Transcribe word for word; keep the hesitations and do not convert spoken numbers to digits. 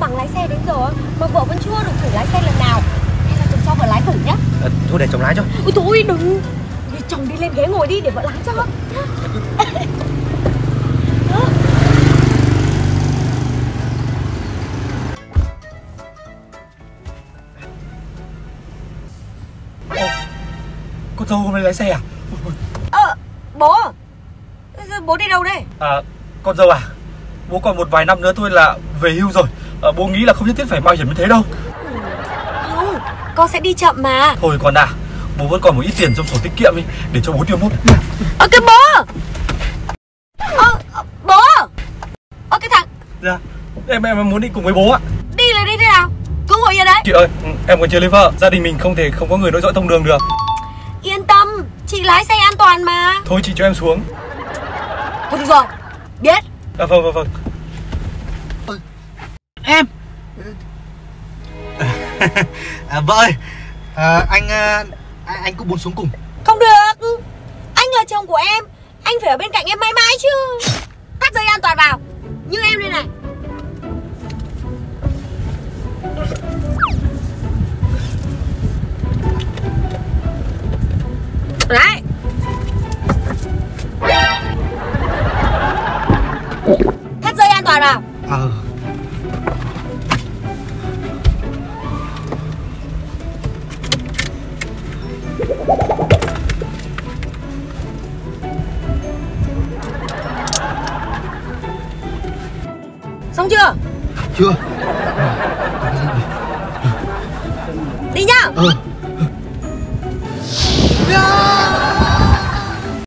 bằng lái xe đến giờ mà vợ vẫn chưa được thử lái xe lần nào. Hay là chồng cho vợ lái thử nhá. À, thôi để chồng lái cho. Ôi thôi đừng, để chồng đi lên ghế ngồi đi để vợ lái cho. Con dâu hôm nay lái xe à? Ờ, bố, bố đi đâu đây? À, con dâu à, bố còn một vài năm nữa thôi là về hưu rồi. À, bố nghĩ là không nhất thiết phải mạo hiểm như thế đâu. Không, con sẽ đi chậm mà. Thôi con à, bố vẫn còn một ít tiền trong sổ tiết kiệm đi, để cho bố tiêu mốt. Ờ, cái bố! Ờ, bố! Ờ, cái thằng... Dạ, em, em muốn đi cùng với bố ạ. Đi là đi thế nào? Cứ ngồi yên đấy. Chị ơi, em còn chưa lấy vợ, gia đình mình không thể không có người nối dõi thông đường được. Yên tâm, chị lái xe an toàn mà. Thôi chị cho em xuống. Thôi được rồi, biết. À, vâng, vâng, vâng. Ừ. Em à, vợ ơi, à, anh anh cũng muốn xuống cùng. Không được, anh là chồng của em, anh phải ở bên cạnh em mãi mãi chứ. Thắt dây an toàn vào, như em đây này. Đấy. Thắt dây an toàn vào. Ờ. Xong chưa? Chưa. Đi nhá. Ờ.